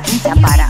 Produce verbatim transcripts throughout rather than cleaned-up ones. vaquita para.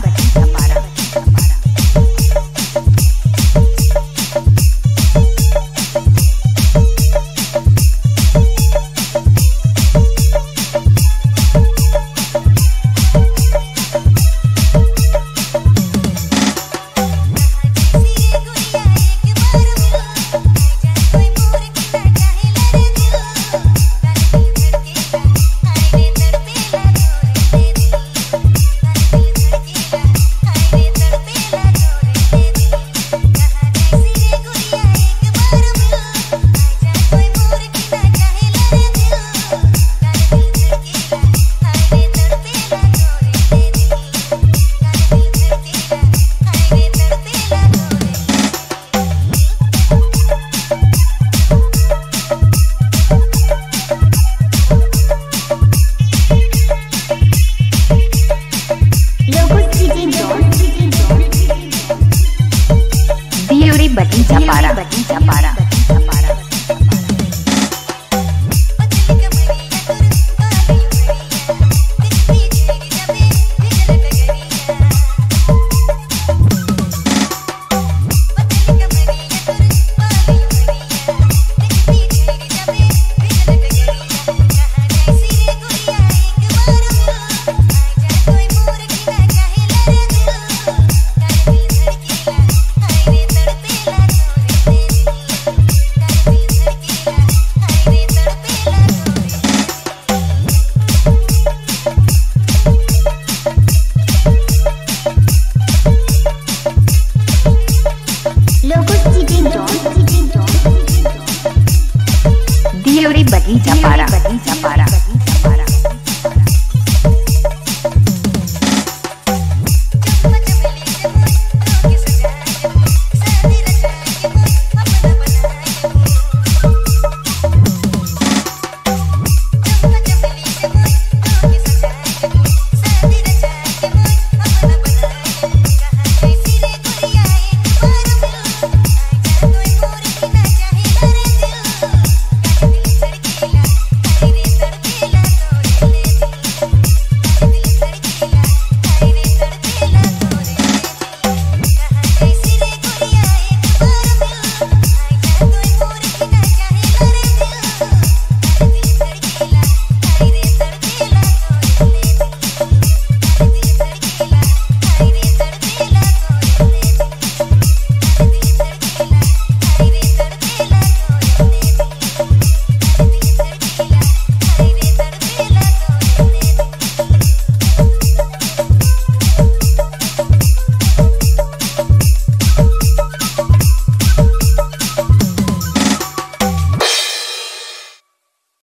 बगीचा पारा बगीचा पारा बगीचा पारा।